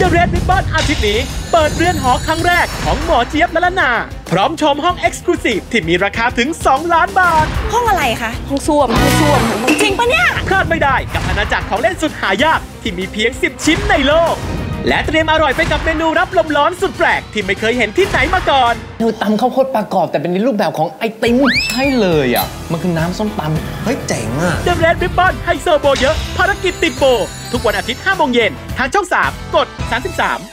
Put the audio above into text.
The Red Ribbon อาทิตย์นี้เปิดเรือนหอครั้งแรกของหมอเจี๊ยบละละนาพร้อมชมห้อง Exclusive ที่มีราคาถึง2 ล้านบาทห้องอะไรคะห้องส้วมห้องส้วมจริงปะเนี่ยพลาดไม่ได้กับอาณาจักรของเล่นสุดหายากที่มีเพียง10 ชิ้นในโลกและเตรียมอร่อยไปกับเมนูรับลมร้อนสุดแปลกที่ไม่เคยเห็นที่ไหนมาก่อนคือตำข้าวโพดประกอบแต่เป็นในรูปแบบของไอติมใช่เลยอ่ะมันคือน้ำส้มตำเฮ้ยเจ๋งอ่ะ The Red Ribbon ไฮโซโบเยอะภารกิจติดโบทุกวันอาทิตย์ 5 โมงเย็นทางช่อง 3 กด 33